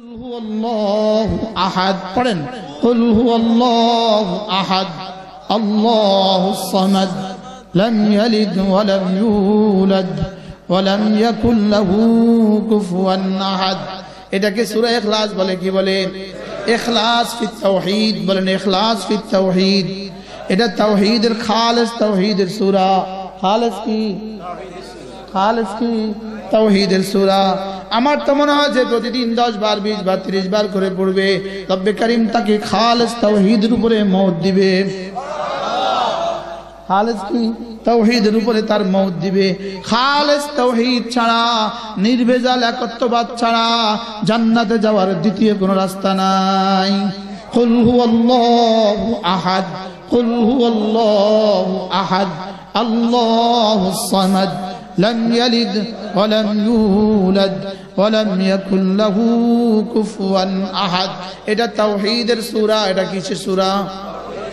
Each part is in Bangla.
قل هو الله أحد قرن قل هو الله أحد الله الصمد لم يلد ولم يولد ولم يكن له كفوا أحد. إذا سورة إخلاص بلين إخلاص في التوحيد بلين إخلاص في التوحيد. إذا توحيد الخالص توحيد السورة خالص كي توحيد السورة. আমার তো মনে হয় যে প্রতিদিন 10 বার 20 বার 30 বার করে পড়বে রব্বে কারীম তাকে খালিস তাওহীদের উপরে মওত দিবে সুবহানাল্লাহ। খালিস কি তাওহীদের উপরে তার মওত দিবে। খালিস তাওহীদ ছাড়া নির্ভেজাল একত্ববাদ ছাড়া জান্নাতে যাওয়ার দ্বিতীয় কোনো রাস্তা নাই। কুল হুয়াল্লাহু আহাদ কুল হুয়াল্লাহু আহাদ আল্লাহুস সামাদ لم يلد ولم يولد ولم يكن له كفوا احد. এটা তাওহীদের সূরা। এটা কিসের সূরা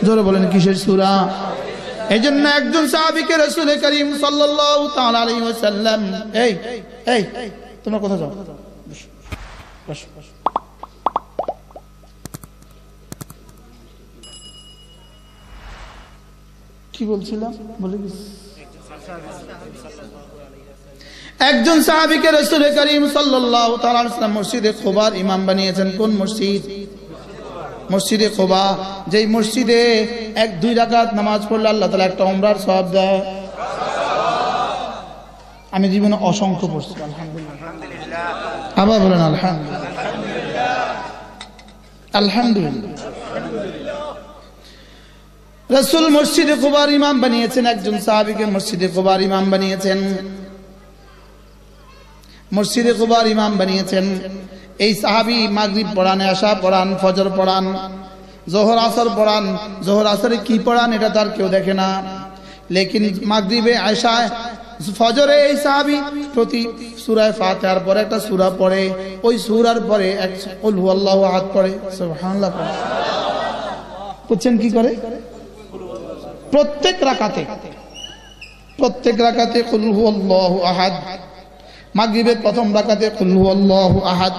জোরে বলেন কিসের সূরা? এজন্য একজন সাহাবীকে রাসূল করিম সাল্লাল্লাহু তাআলা আলাইহি ওয়াসাল্লাম এই তোমরা কোথায় যাও কি বলছিলাম বলে গেছি। একজন সাহাবীকে রাসূল করিম সাল্লাল্লাহু তাআলা আলাইহি ওয়াসাল্লাম মসজিদে কুবার ইমাম বানিয়েছেন। কোন মসজিদ? মসজিদে কুবা। যেই মসজিদে 1-2 রাকাত নামাজ পড়লে আল্লাহ তাআলা একটা উমরার সওয়াব দেয় সুবহানাল্লাহ। আমি জীবনে অসংখ্য পড়ছি আলহামদুলিল্লাহ। আবার বলেন আলহামদুলিল্লাহ আলহামদুলিল্লাহ। রাসূল মসজিদে কুবার ইমাম বানিয়েছেন। একজন সাহাবীকে মসজিদে কুবার ইমাম বানিয়েছেন। মসজিদে কুবার ইমাম বানিয়েছেন। এই সাহাবী মাগরিব পড়ান, এশা পড়ান, ফজর পড়ান, যোহর আসর পড়ান। যোহর আসরে কি পড়ান এটা তার কেউ দেখে না, লেকিন মাগরিবে এশায় ফজরে এই সাহাবী প্রতি সূরা ফাতিহার পরে একটা সূরা পড়ে। ওই সূরার পরে কুল হুয়াল্লাহু আহাদ পড়ে সুবহানাল্লাহ। বুঝছেন কি করে? প্রত্যেক রাকাতে কুল হুয়াল্লাহু আহাদ। মাগরিবের প্রথম রাকাতে কুল হুয়াল্লাহু আহাদ,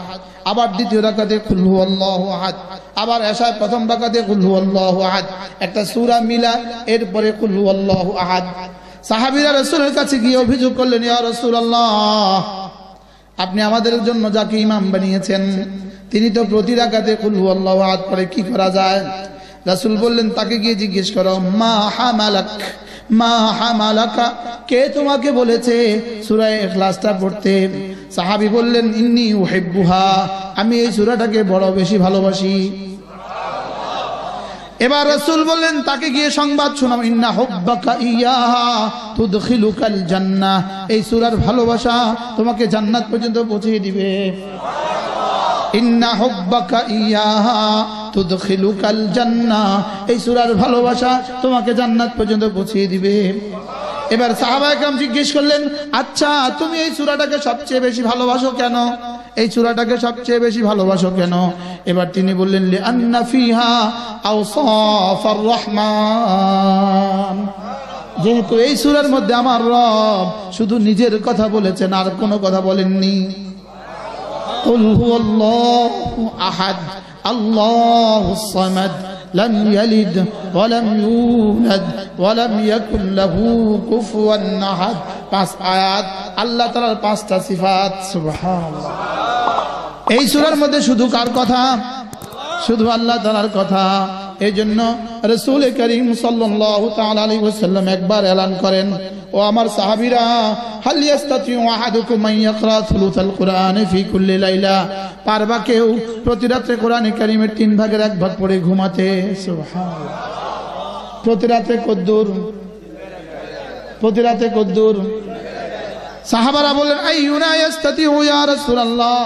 আবার দ্বিতীয় রাকাতে কুল হুয়াল্লাহু আহাদ, আবার এশার প্রথম রাকাতে কুল হুয়াল্লাহু আহাদ, একটা সূরা মিলা এরপরে কুল হুয়াল্লাহু আহাদ। সাহাবীরা রাসূলের কাছে গিয়ে অভিযোগ করলেন, ইয়া রাসূলুল্লাহ, আপনি আমাদের জন্য যাকে ইমাম বানিয়েছেন তিনি তো প্রতি রাকাতে কুল হুয়াল্লাহু আহাদ পড়ে, কি করা যায়? রাসূল বললেন, তাকে গিয়ে জিজ্ঞেস করো মা হামালাকা, কে তোমাকে বলেছে সূরা ইখলাসটা পড়তে? সাহাবী বললেন, ইন্নী উহিব্বুহা, আমি এই সূরাটাকে বড় বেশি ভালোবাসি সুবহানাল্লাহ। এবার রাসূল বললেন, তাকে গিয়ে সংবাদ শোনাও, ইন্না হুব্বাকা ইয়াহা তুদখিলুকাল জান্নাহ, এই সূরার ভালোবাসা তোমাকে জান্নাত পর্যন্ত পৌঁছে দিবে সুবহানাল্লাহ। ইন্না হুব্বাকা ইয়াহা তুদখিলুকাল জান্নাহ, এই সূরার ভালোবাসা তোমাকে জান্নাত পর্যন্ত পৌঁছে দিবে। এবার সাহাবায়ে কেরাম জিজ্ঞেস করলেন, আচ্ছা তুমি এই সূরাটাকে সবচেয়ে বেশি ভালোবাসো কেন? এবার তিনি বললেন, লিআন্না ফিহা আওসাফুর রহমান, যেহেতু এই সূরার মধ্যে আমার রব শুধু নিজের কথা বলেছেন, আর কোনো কথা বলেননি। কুল হুয়াল্লাহু আহাদ আল্লাহুস সামাদ لم يلد ولم يولد ولم يكن له كفوا احد। পাঁচ আয়াত আল্লাহ তাআলার পাঁচটা সিফাত সুবহানাল্লাহ। এই সূরার মধ্যে শুধু কার কথা? শুধু আল্লাহ তাআলার কথা। এইজন্য রাসূল করিম সাল্লাল্লাহু তাআলা আলাইহি ওয়াসাল্লাম একবার এলান করেন, ও আমার সাহাবীরা, হাল ইস্তাতিউ আহাদুকুম আন ইয়াকরা সুলুসাল কুরআন ফি কুল্লি লাইলা, পারবা কেউ প্রতি রাতে কোরআন কারীমের 3 ভাগের 1 ভাগ পড়ে ঘুমাতে সুবহানাল্লাহ। প্রতি রাতে কদ্দুর সাহাবারা বলেন, আইয়ুনা ইস্তাতিউ ইয়া রাসূলুল্লাহ,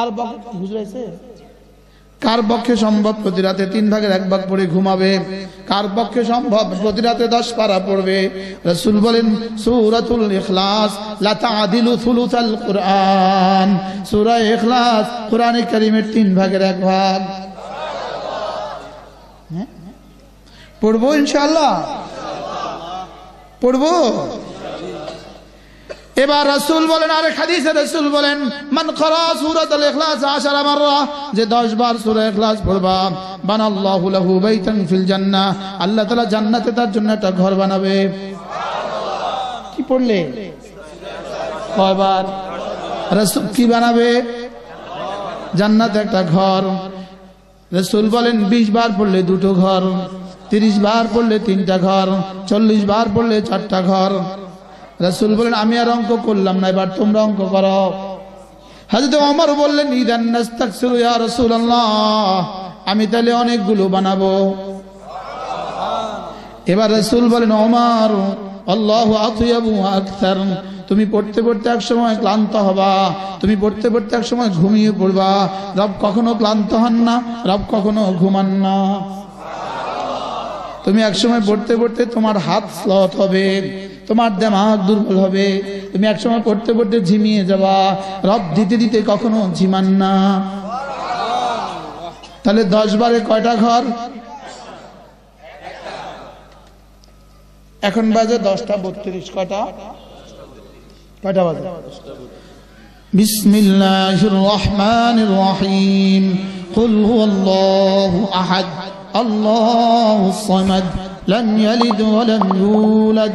আর বক হুজরাইছে কার পক্ষে সম্ভব প্রতি রাতে 3 ভাগের 1 ভাগ পড়ে ঘুমাবে, কার পক্ষে সম্ভব প্রতি রাতে 10 পারা পড়বে? রাসূল বলেন, সূরাতুল ইখলাস লা তা'দিলু সুলুসাল কুরআন, সূরা ইখলাস কুরআনে কারীমের 3 ভাগের 1 ভাগ সুবহানাল্লাহ। পড়বো ইনশাআল্লাহ, পড়বো। এবার রাসূল বলেন আরেক হাদিসে রাসূল বলেন মান ক্বারা সূরাতুল ইখলাস 10 মাররা যে 10 বার সূরা ইখলাস পড়বা বানাল্লাহু লাহু বাইতান ফিল জান্নাহ আল্লাহ তাআলা জান্নাতে তার জন্য একটা ঘর বানাবে সুবহানাল্লাহ কি পড়লে কয়বার রাসূল কি বানাবে জান্নাতে একটা ঘর রাসূল বলেন 20 বার পড়লে দুটো ঘর 30 বার পড়লে তিনটা ঘর 40 বার পড়লে চারটা ঘর রাসূল বলেন আমি আর অঙ্ক করলাম না এবার তোমরা অঙ্ক করো হযরত ওমর বললেন ইদান নাস্তাকসিরু ইয়া রাসূলুল্লাহ আমি তাহলে অনেকগুলো বানাবো সুবহানাল্লাহ এবার রাসূল বলেন ওমর আল্লাহু আতইয়াবু আকসার তুমি পড়তে পড়তে এক সময় ক্লান্ত হবা তুমি পড়তে পড়তে এক সময় ঘুমিয়ে পড়বা রব কখনো ক্লান্ত হন না রব কখনো ঘুমান না সুবহানাল্লাহ তুমি এক সময় পড়তে পড়তে তোমার হাত স্লথ হবে তোমার দিমাগ দুর্বল হবে তুমি এক সময় পড়তে পড়তে ঝিমিয়ে যাবা রব দিতে দিতে কখনো ঝিমান না সুবহানাল্লাহ তাহলে 10 বারে কয়টা ঘর এখন বাজে 10:32 কয়টা বাজে বিসমিল্লাহির রহমানির রহিম কুল হুয়াল্লাহু আহাদ আল্লাহুস সামাদ لم يلد ولم يولد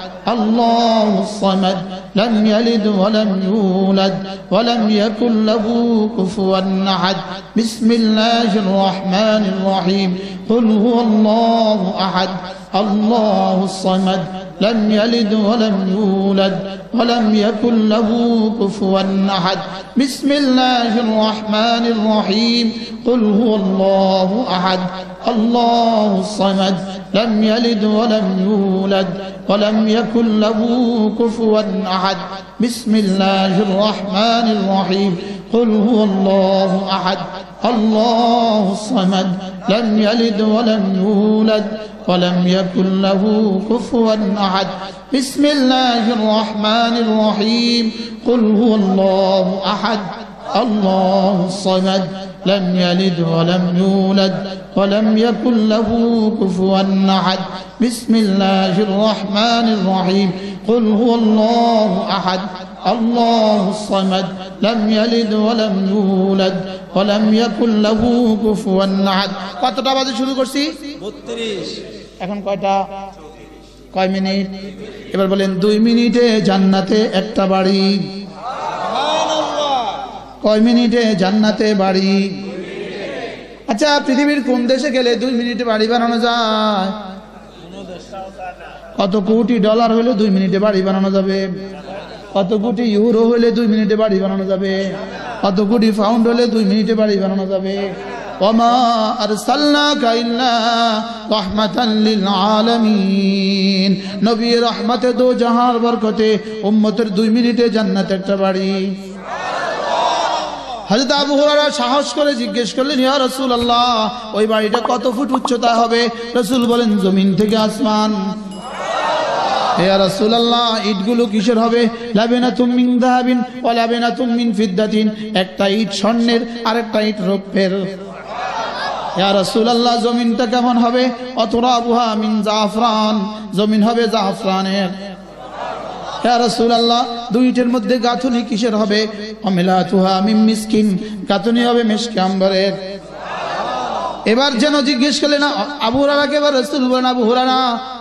الله الصمد لم يلد ولم يولد ولم يكن له كفوا أحد بسم الله الرحمن الرحيم قل هو الله أحد الله الصمد لم يلد ولم يولد ولم يكن له كفوا أحد بسم الله الرحمن الرحيم قل هو الله أحد الله الصمد لم يلد ولم يولد ولم يكن له كفوا أحد بسم الله الرحمن الرحيم قل هو الله أحد الله الصمد لم يلد ولم يولد ولم يكن له كفوا أحد بسم الله الرحمن الرحيم قل هو الله أحد الله الصمد لم يلد ولم يولد ولم يكن له كفوا أحد بسم الله الرحمن الرحيم قل هو الله أحد الله الصمد لم يلد ولم يولد ولم يكن له كفوا أحد কতটা বাজে শুরু করছি 32 এখন কয়টা কয় মিনিট এবার বলেন 2 মিনিটে জান্নাতে একটা বাড়ি কয় মিনিটে জান্নাতে বাড়ি আচ্ছা পৃথিবীর কোন দেশে গেলে 2 মিনিটে বাড়ি বানানো যায় কত কোটি ডলার হলে 2 মিনিটে বাড়ি বানানো যাবে কত কোটি ইউরো হলে 2 মিনিটে বাড়ি বানানো যাবে কত কোটি পাউন্ড হলে 2 মিনিটে বাড়ি বানানো যাবে ওমা আরসালনাকা ইল্লা রাহমাতাল লিল আলামিন নবী রহমতে দো জাহান বরকতে উম্মতের 2 মিনিটে জান্নাতে একটা বাড়ি হযরত আবু হুরায়রা সাহস করে জিজ্ঞেস করলেন ইয়া রাসূলুল্লাহ ওই বাড়িটা কত ফুট উচ্চতা হবে রাসূল বলেন জমিন থেকে আসমান ইয়া রাসূলুল্লাহ ইটগুলো কিসের হবে লাবিনাতুম মিন যাহাবিন ওয়া লাবিনাতুম মিন ফিদ্দাতিন একটা ইট স্বর্ণের আরেকটা ইট রূপের ইয়া রাসূলুল্লাহ জমিনটা কেমন হবে আতরাবুহা মিন জাফরান জমিন হবে জাফরানের ইয়া রাসূলুল্লাহ দুইটার মধ্যে গাঁথুনি কিসের হবে অমিলাতুহা মিন মিসকিন গাঁথুনি হবে মিশকে আম্বরের এবার যেন জিজ্ঞেস করলেন আবু হুরায়রাকে এবার রাসূল বলেন আবু হুরায়রা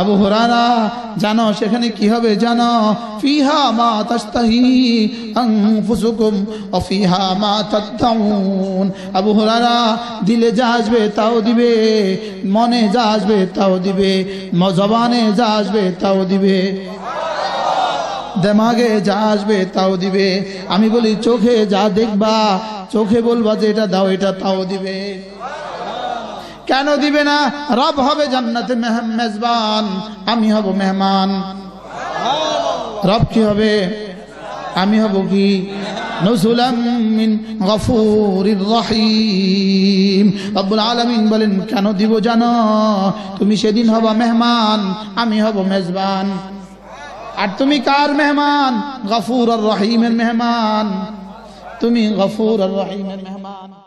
আবু হুরায়রা জানো সেখানে কি হবে জানো ফিহা মা তাশতাহি আনফুসুকুম ওয়া ফিহা মা তাদাউন আবু হুরায়রা দিলে যা আসবে তাও দিবে মনে যা আসবে তাও দিবে জবানে যা আসবে তাও দিবে দিমাগে যা আসবে তাও দিবে আমি বলি চোখে যা দেখবা চোখে বলবা যে এটা দাও এটা তাও দিবে কেন দিবে না রব হবে জান্নাতে মেহমান আমি হব মেহমান সুবহানাল্লাহ রব কি হবে আমি হব কি নুজুলাম মিন গফুরির রহিম রব্বুল আলামিন বলেন কেন দিব জানো তুমি সেদিন হবা মেহমান আমি হব মেজবান আর তুমি কার মেহমান গফুর আর রহিমের মেহমান তুমি গফুর আর রহিমের মেহমান